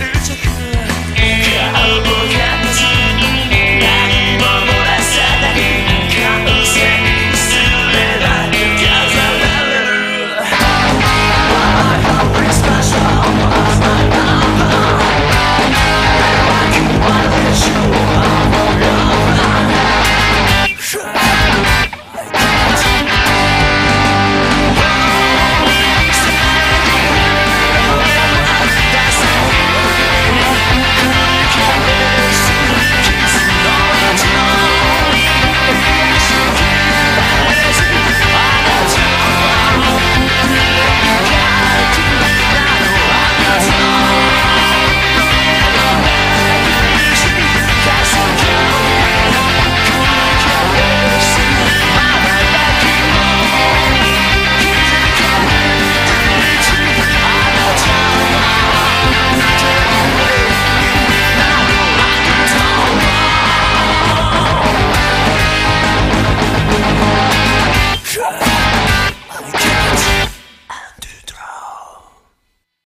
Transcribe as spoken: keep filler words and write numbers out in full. You